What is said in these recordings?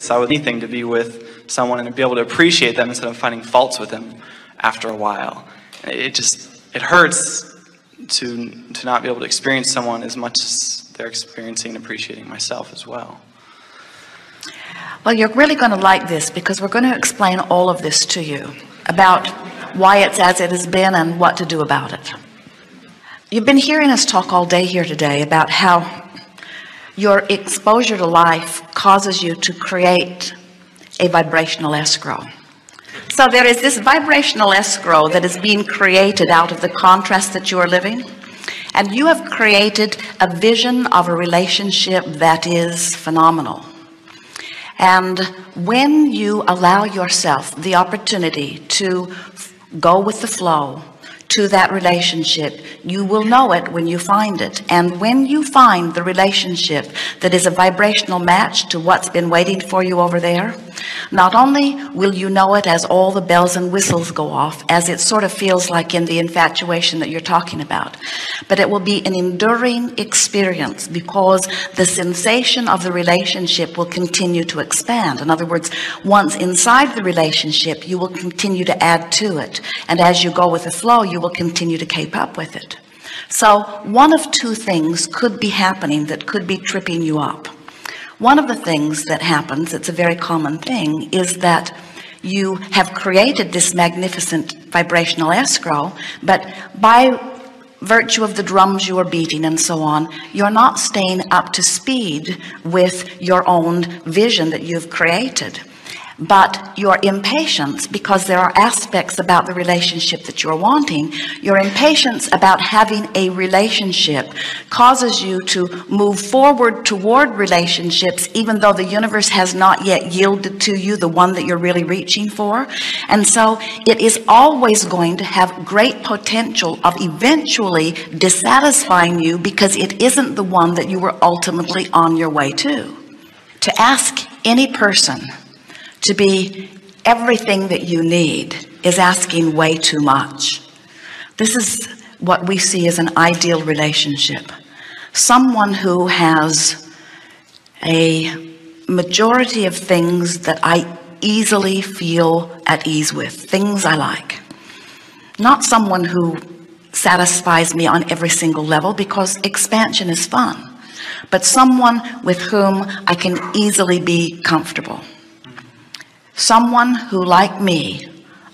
So I would anything to be with someone and to be able to appreciate them instead of finding faults with them after a while. It hurts to not be able to experience someone as much as they're experiencing and appreciating myself as well. Well, you're really going to like this, because we're going to explain all of this to you about why it's as it has been and what to do about it. You've been hearing us talk all day here today about how your exposure to life causes you to create a vibrational escrow. So there is this vibrational escrow that is being created out of the contrast that you are living, and you have created a vision of a relationship that is phenomenal. And when you allow yourself the opportunity to go with the flow to that relationship, you will know it when you find it. And when you find the relationship that is a vibrational match to what's been waiting for you over there, not only will you know it as all the bells and whistles go off, as it sort of feels like in the infatuation that you're talking about, but it will be an enduring experience, because the sensation of the relationship will continue to expand. In other words, once inside the relationship, you will continue to add to it, and as you go with the flow, you will continue to keep up with it. So one of two things could be happening that could be tripping you up. One of the things that happens, it's a very common thing, is that you have created this magnificent vibrational escrow, but by virtue of the drums you are beating and so on, you're not staying up to speed with your own vision that you've created. But your impatience, because there are aspects about the relationship that you're wanting, your impatience about having a relationship causes you to move forward toward relationships, even though the universe has not yet yielded to you the one that you're really reaching for. And so it is always going to have great potential of eventually dissatisfying you, because it isn't the one that you were ultimately on your way to. To ask any person to be everything that you need is asking way too much. This is what we see as an ideal relationship. Someone who has a majority of things that I easily feel at ease with, things I like. Not someone who satisfies me on every single level, because expansion is fun, but someone with whom I can easily be comfortable. Someone who, like me,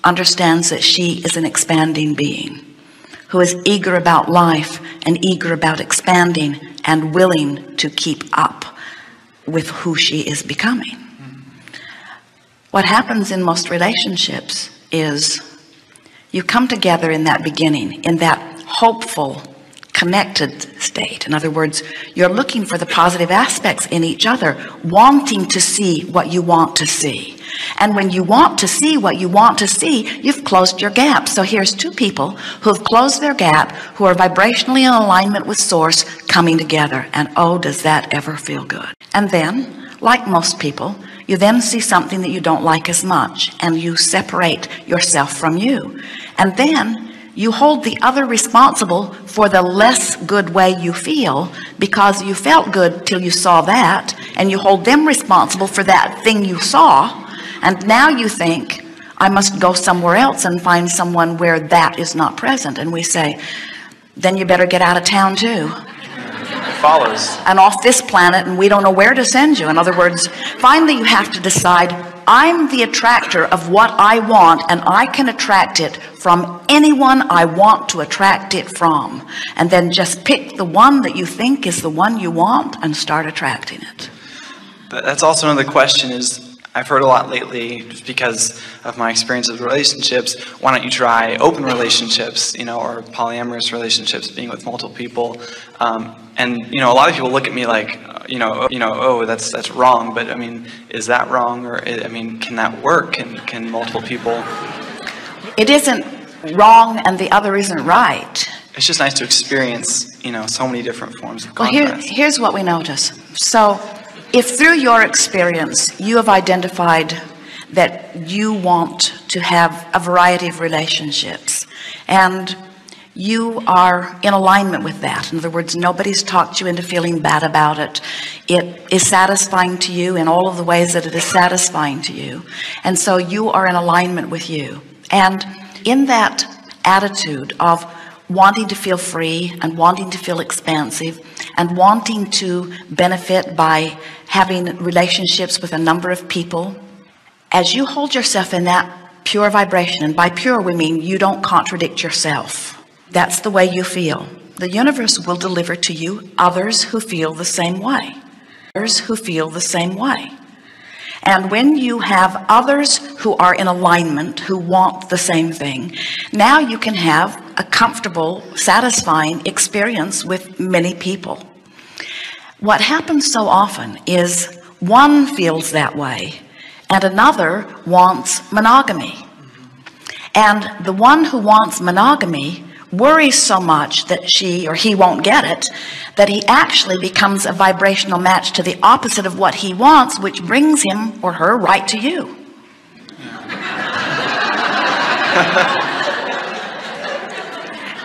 understands that she is an expanding being, who is eager about life and eager about expanding and willing to keep up with who she is becoming. What happens in most relationships is you come together in that beginning, in that hopeful, connected state. In other words, you're looking for the positive aspects in each other, wanting to see what you want to see. And when you want to see what you want to see, you've closed your gap. So here's two people who've closed their gap, who are vibrationally in alignment with Source, coming together. And oh, does that ever feel good. And then, like most people, you then see something that you don't like as much, and you separate yourself from you. And then you hold the other responsible for the less good way you feel, because you felt good till you saw that, and you hold them responsible for that thing you saw. And now you think, I must go somewhere else and find someone where that is not present. And we say, then you better get out of town too. It follows. And off this planet, and we don't know where to send you. In other words, finally you have to decide, I'm the attractor of what I want, and I can attract it from anyone I want to attract it from. And then just pick the one that you think is the one you want and start attracting it. But that's also another question is, I've heard a lot lately, just because of my experience with relationships, why don't you try open relationships, you know, or polyamorous relationships, being with multiple people. And, you know, a lot of people look at me like, oh, that's wrong. But I mean, is that wrong? Or, I mean, can that work? Can multiple people? It isn't wrong and the other isn't right. It's just nice to experience, you know, so many different forms of contrast. Well, here's what we notice. So, if through your experience you have identified that you want to have a variety of relationships, and you are in alignment with that. In other words, nobody's talked you into feeling bad about it. It is satisfying to you in all of the ways that it is satisfying to you. And so you are in alignment with you. And in that attitude of wanting to feel free and wanting to feel expansive and wanting to benefit by having relationships with a number of people, as you hold yourself in that pure vibration, and by pure we mean you don't contradict yourself, that's the way you feel, the universe will deliver to you others who feel the same way, others who feel the same way. And when you have others who are in alignment, who want the same thing, now you can have a comfortable, satisfying experience with many people. What happens so often is one feels that way and another wants monogamy. And the one who wants monogamy worries so much that she or he won't get it, that he actually becomes a vibrational match to the opposite of what he wants, which brings him or her right to you.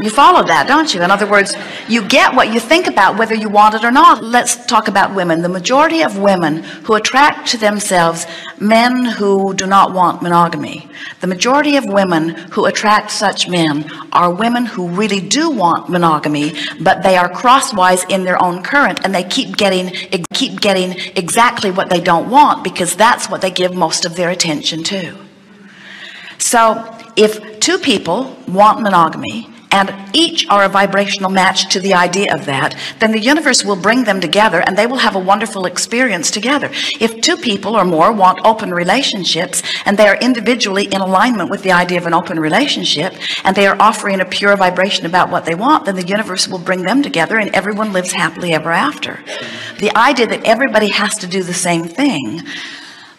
You follow that, don't you? In other words, you get what you think about whether you want it or not. Let's talk about women. The majority of women who attract to themselves men who do not want monogamy, the majority of women who attract such men are women who really do want monogamy, but they are crosswise in their own current, and they keep getting exactly what they don't want, because that's what they give most of their attention to. So if two people want monogamy and each are a vibrational match to the idea of that, then the universe will bring them together and they will have a wonderful experience together. If two people or more want open relationships and they are individually in alignment with the idea of an open relationship and they are offering a pure vibration about what they want, then the universe will bring them together and everyone lives happily ever after. The idea that everybody has to do the same thing,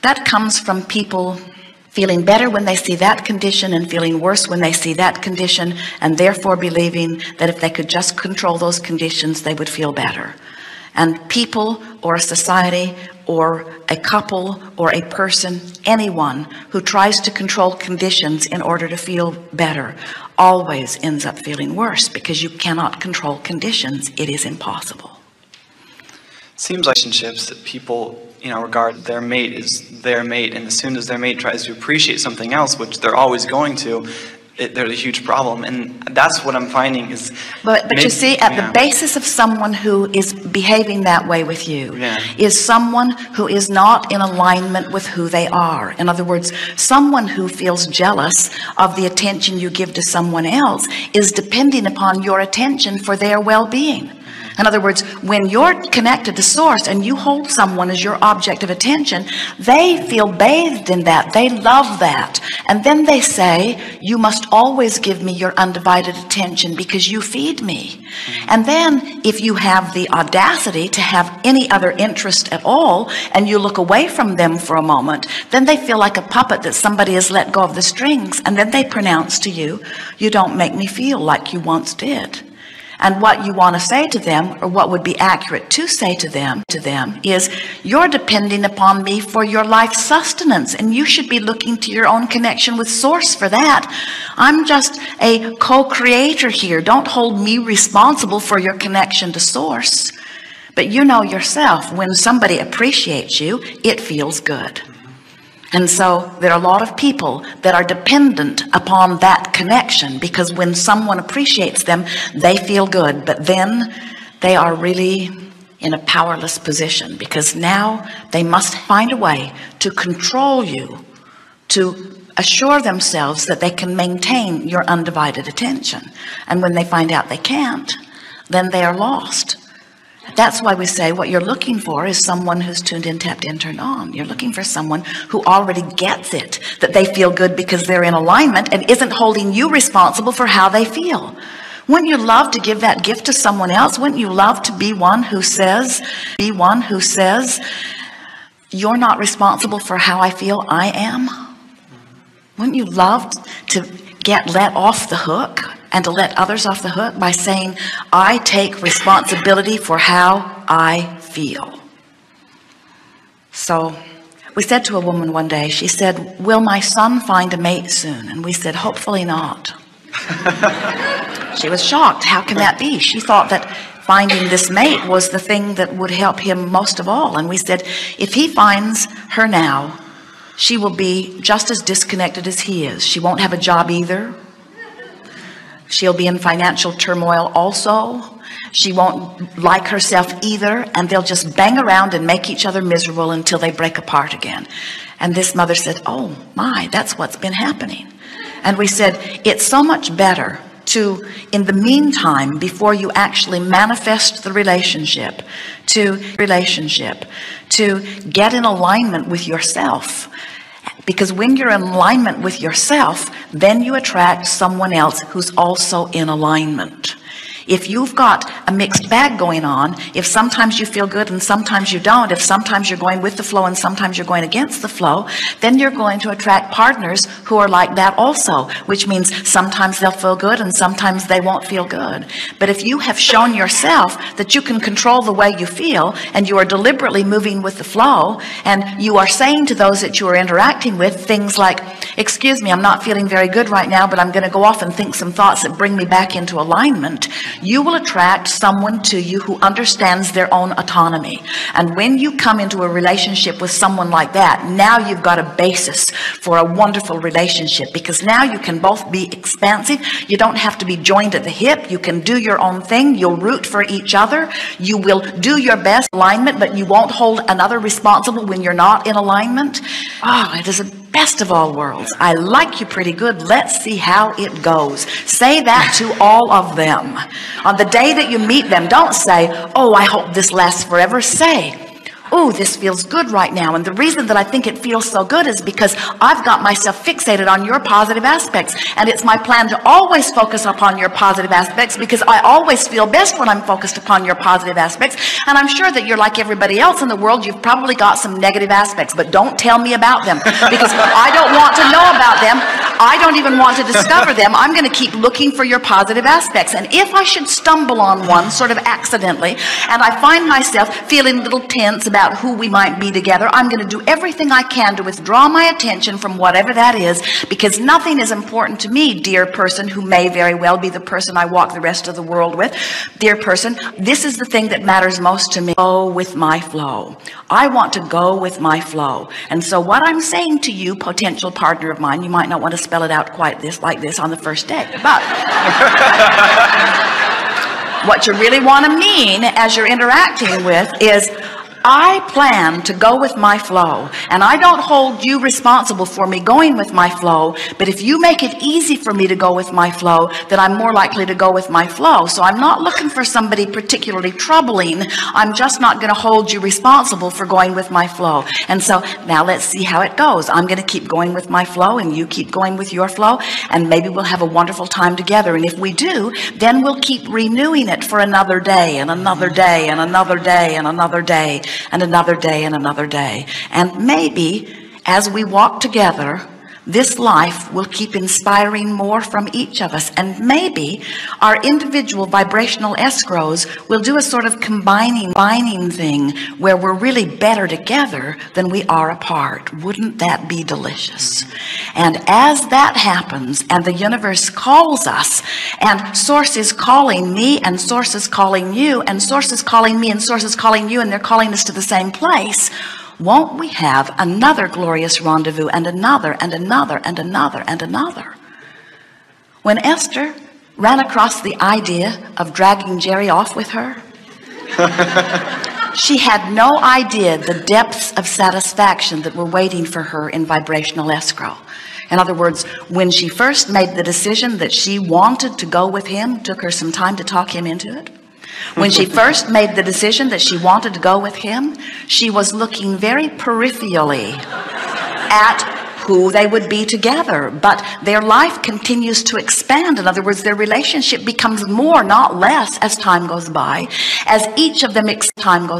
that comes from people feeling better when they see that condition and feeling worse when they see that condition, and therefore believing that if they could just control those conditions, they would feel better. And people or a society or a couple or a person, anyone who tries to control conditions in order to feel better, always ends up feeling worse, because you cannot control conditions. It is impossible. It seems like relationships that people regard their mate is their mate, and as soon as their mate tries to appreciate something else, which they're always going to, there's a huge problem. And that's what I'm finding is... But you see, at the basis of someone who is behaving that way with you is someone who is not in alignment with who they are. In other words, someone who feels jealous of the attention you give to someone else is depending upon your attention for their well-being. In other words, when you're connected to source and you hold someone as your object of attention, they feel bathed in that. They love that. And then they say, you must always give me your undivided attention because you feed me. And then if you have the audacity to have any other interest at all and you look away from them for a moment, then they feel like a puppet that somebody has let go of the strings. And then they pronounce to you, you don't make me feel like you once did. And what you want to say to them, or what would be accurate to say to them, is, you're depending upon me for your life's sustenance, and you should be looking to your own connection with source for that. I'm just a co-creator here. Don't hold me responsible for your connection to source. But you know yourself, when somebody appreciates you, it feels good. And so there are a lot of people that are dependent upon that connection, because when someone appreciates them, they feel good, but then they are really in a powerless position, because now they must find a way to control you, to assure themselves that they can maintain your undivided attention. And when they find out they can't, then they are lost. That's why we say what you're looking for is someone who's tuned in, tapped in, turned on. You're looking for someone who already gets it, that they feel good because they're in alignment and isn't holding you responsible for how they feel. Wouldn't you love to give that gift to someone else? Wouldn't you love to be one who says, you're not responsible for how I feel, I am? Wouldn't you love to get let off the hook? And to let others off the hook by saying, I take responsibility for how I feel. So we said to a woman one day, she said, will my son find a mate soon? And we said, hopefully not. She was shocked. How can that be? She thought that finding this mate was the thing that would help him most of all. And we said, if he finds her now, she will be just as disconnected as he is. She won't have a job either. She'll be in financial turmoil also. She won't like herself either, and they'll just bang around and make each other miserable until they break apart again. And this mother said, oh my, that's what's been happening. And we said, it's so much better to, in the meantime, before you actually manifest the relationship, to get in alignment with yourself. Because when you're in alignment with yourself, then you attract someone else who's also in alignment. If you've got a mixed bag going on, if sometimes you feel good and sometimes you don't, if sometimes you're going with the flow and sometimes you're going against the flow, then you're going to attract partners who are like that also, which means sometimes they'll feel good and sometimes they won't feel good. But if you have shown yourself that you can control the way you feel, and you are deliberately moving with the flow, and you are saying to those that you are interacting with things like, excuse me, I'm not feeling very good right now, but I'm going to go off and think some thoughts that bring me back into alignment, you will attract someone to you who understands their own autonomy. And when you come into a relationship with someone like that, now you've got a basis for a wonderful relationship, because now you can both be expansive. You don't have to be joined at the hip. You can do your own thing. You'll root for each other. You will do your best alignment, but you won't hold another responsible when you're not in alignment. Oh, it is a best of all worlds. I like you pretty good. Let's see how it goes. Say that to all of them. On the day that you meet them, don't say, oh, I hope this lasts forever. Say, oh, this feels good right now. And the reason that I think it feels so good is because I've got myself fixated on your positive aspects. And it's my plan to always focus upon your positive aspects, because I always feel best when I'm focused upon your positive aspects. And I'm sure that you're like everybody else in the world. You've probably got some negative aspects, but don't tell me about them, because I don't want to know about them. I don't even want to discover them. I'm going to keep looking for your positive aspects. And if I should stumble on one sort of accidentally, and I find myself feeling a little tense about who we might be together, I'm going to do everything I can to withdraw my attention from whatever that is, because nothing is important to me, dear person, who may very well be the person I walk the rest of the world with. Dear person, this is the thing that matters most to me. Go with my flow. I want to go with my flow. And so what I'm saying to you, potential partner of mine, you might not want to spell it out quite like this on the first day, but what you really want to mean as you're interacting with is, I plan to go with my flow, and I don't hold you responsible for me going with my flow, but if you make it easy for me to go with my flow, then I'm more likely to go with my flow. So I'm not looking for somebody particularly troubling. I'm just not going to hold you responsible for going with my flow. And so now let's see how it goes. I'm going to keep going with my flow, and you keep going with your flow, and maybe we'll have a wonderful time together. And if we do, then we'll keep renewing it for another day and another day and another day and another day and another day and another day. And maybe as we walk together, this life will keep inspiring more from each of us. And maybe our individual vibrational escrows will do a sort of combining thing where we're really better together than we are apart. Wouldn't that be delicious? And as that happens, and the universe calls us, and source is calling me, and source is calling you, and source is calling me, and source is calling you, and they're calling us to the same place, won't we have another glorious rendezvous, and another and another and another and another? When Esther ran across the idea of dragging Jerry off with her, she had no idea the depths of satisfaction that were waiting for her in vibrational escrow. In other words, when she first made the decision that she wanted to go with him, it took her some time to talk him into it. When she first made the decision that she wanted to go with him, she was looking very peripherally at who they would be together, but their life continues to expand. In other words, their relationship becomes more, not less, as time goes by, as each of them expands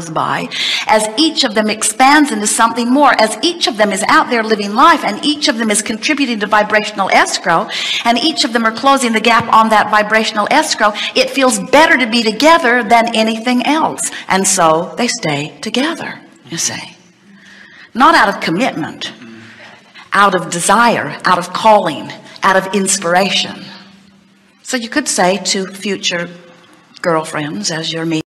into something more, as each of them is out there living life, and each of them is contributing to vibrational escrow, and each of them are closing the gap on that vibrational escrow. It feels better to be together than anything else, and so they stay together, you see. Not out of commitment, out of desire, out of calling, out of inspiration. So you could say to future girlfriends, as you're meeting